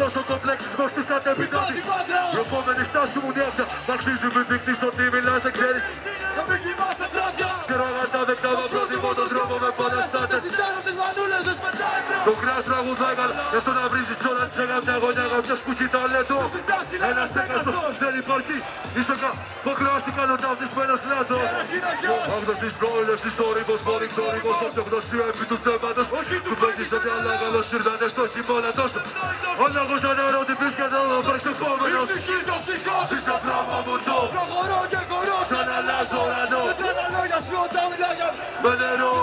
τόσο κομπλεξισμός της αντεπιδότη. Η επόμενη στάση μου νιώθει να αξίζει, μην δείχνεις ότι μιλάς, δεν ξέρεις. Να μην κοιμάσαι βράδια. Ξέρω αγαπητά δεν κάνω πρότιμο τον τρόπο με παραστάτες. Το κράς τραγουδάει καλά, γι' αυτό να βρίζεις όλα τις αγαπητά γονιά, αγαπητός που έχει ταλέντο. Ένας έκαστος δεν υπάρχει, ίσοκα υποχρεώστηκαν ο ταυτισμένος λάθος. Ο άγνος της προέλευσης, το ρήμος, μόνοι γνώριμος, αυτογνωσία επί του θέματος. Του παίγεις ότι άλλα καλώς ήρθανε στο χειμώνα τόσο. Ο λόγος να αναρωτηθείς και να το πραξεχόμενος. Είσαι πράγμα μου το. Προχωρώ και χωρώ, σαν αλλάζω ουρανό. Δεν τρένα λόγια σου όταν μιλάγια. Με νερό.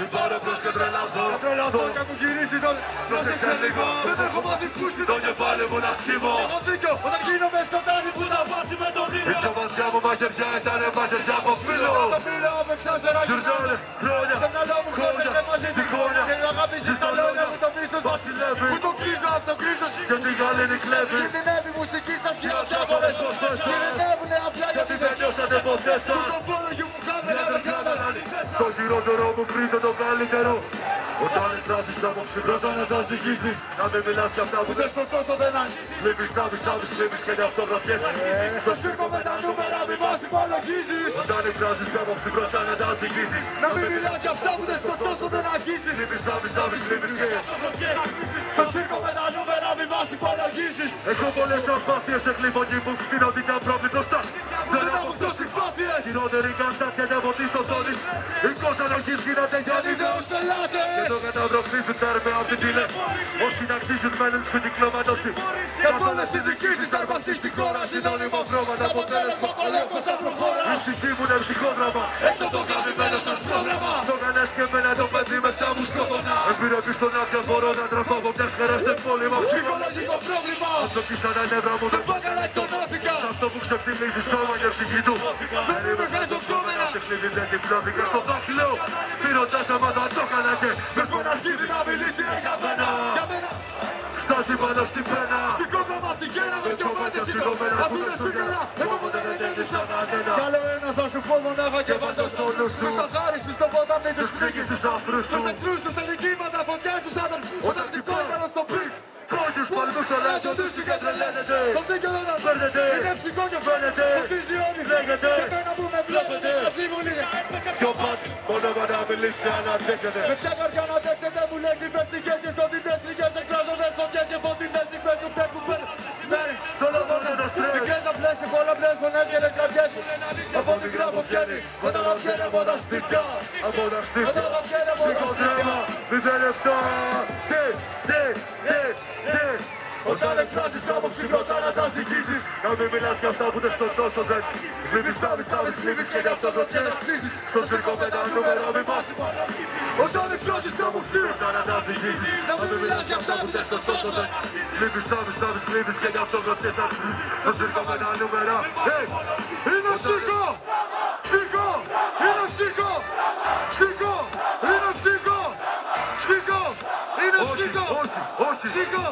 Μην πάρω μπρος και τρελαθώ. Τρελαθώ και μου γυρίσει τον. Πρόσεξε λίγο. Δεν έχω μάθει πούστη το κεφάλι μου να σκύβω. Έχω δίκιο όταν γίνομαι σκοτάδι που να βάσει με τον ήλιο. Ήταν βαθιά μου μαχαιριά, ήταν μαχαιριά από φίλο. Σαν το φίλο με ξάσπερα γυρνάνε χρόνια. Σε μυαλό μου χώρια δεν μαζί την χώρα. Και να αγαπήσεις τα λόγια μου το μίσος βασιλεύει. Που το κρίζω απ' το κρίσω σου. Και την γαλήνη κλέβει. Κινδυνεύει μουσική σας και απιά χωρές πως πέσω. Κινδυνεύουνε απιά γιατί δεν νιώσατε ποτέ σας. Του κομπόλογιου μου κάμερα δεν κάνανε. Το χειρότερο μου βρείτε το καλύτερο. Όταν εστράσεις απόψε πρώτα να τα ζυγίσεις. Να μην μιλάς κι αυτά που δεν στον τόσο δεν αγγίζεις. Λύπεις, τάβεις, λύπεις και γι' αυτό βραφιέσαι. Στο τσίρκο με τα νούμερα μη μας υπολογίζεις. Όταν εστράσεις απόψε πρώτα να τα ζυγίσεις. Να μην μιλάς κι αυτά που δεν στον τόσο δεν αγγίζεις. Λύπεις, τάβεις, λύπεις και γι' αυτό βραφιέσαι. Στο τσίρκο με τα νούμερα μη μας υπολογίζεις. Έχω πολλές απάθειες, δεν κλειβώνει μου κοινωνικά πρόβλητοστα. Δεν έχω πιο συμπάθειες. Χειρότερη καρτάτια για βοτής οθόνης. Ίσκος ανοχής γίνατε για διδέους ελάτε. Και το καταβροχθίζουν τέρμε απ' την τηλεφόρηση. Όσοι να αξίζουν μένουν στην κυκλωματώση. Καθόλες οι δικήσεις αρπαχτείς την χώρα. Συνώνυμο πρόβατα, αποτέλεσμα παλέκος θα προχώρα. Η ψυχή μου είναι ψυχόγραμμα. Έξω το χαμημένο σας πρόγραμμα. Το κανές και εμένα το παιδί μέσα μου σκοτωνά. Επιρρεπείς τον άδεια φορώ να τραφώ από μιας χαράς τεμπόλυμα. Ψυχολογικό πρόβλημα. Αυτό κι σαν τα νεύρα μου δεν πάκαρα εκτονάθηκα. Σ' αυτό που ξεφτυλίζει σώμα και ψυχή του. Δεν είμαι χαζοκόμενα. Τεχνίδι δεν τυπλώθηκα στο δάχτυλο. Μη ρωτάς άμα θα το έκανα και μες μοναρχίδι να μιλήσει για μένα. Στάζει πάνω στην πένα. Σηκώγραμμα απ' την γένα με κομμάτια σηκωμένα. Αφού δεν σου γελά, εγώ ποτέ δεν έγιψα κανένα. Καλό ένα θα σου πω μονάχα και βάλτω στο νου σου. Τους αγάριστους στο ποτάμι τους πνίγεις τους αφρούς του. Τους εχθρούς τους τελικήματα φωτιάς τους αδερφούς. Όταν την κόκκανα στο πικ. Κόκκιους παλμούς το λάζω τους και τρελαίνεται. Το δίκαιο δεν αναφέρνεται. Είναι ψυχό και φαίνεται. Φωτίζει όνει λέγεται. Και πέρα που με βλέπετε. Πιο πάντα μόνο με να μιλήσετε ανατέχετε. Με ποια καρδιά ανατέξετε μου λέει κρυφές τυχές και στο δίπες τυχές. Εκράζοντας φωτιές και φωτεινές τυχές του πέκου πέρα. Μέρι, το λοβόνοντας τρες. Μικρές απλές και πολλαπλές μονές και λες καρδιές. Από την γράφω πιένει. Όταν θα πιένε μοναστικά. Όταν θα πιένε μοναστικά. Όταν εκφράσεις άποψη πρώτα να τα ζυγίσεις. Να μην μιλάς κι αυτά που δεν στον τόσο δεν. Λίβεις, τάβεις, λίβεις και γι' αυτό πρωτιές αξίζεις. Στον τσίρκο με τα νούμερα μη μας υπολογίζεις. Όταν εκφράσεις άποψη πρώτα να τα ζυγίσεις. Να μην μιλάς κι αυτά που δεν στον τόσο δεν. Λίβεις, τάβεις, λίβεις και γι' αυτό πρωτιές αξίζεις. Στον τσίρκο με τα νούμερα. Είναι ψυχο! Ψυχο! Είναι ψυχο! Ψυχο! Είναι ψυχο! Ψυχο! Είναι ψυχο! Ψυχο!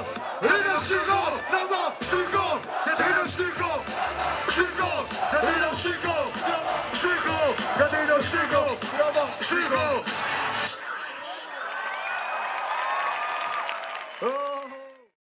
Είναι ψυχο! Να μα! Ψυχο! Γιατί είναι ψυχο! Ψυχο! Γιατί είναι ψυχο! Ψυχο! Γιατί είναι ψυχο! Να μα! Ψυχο!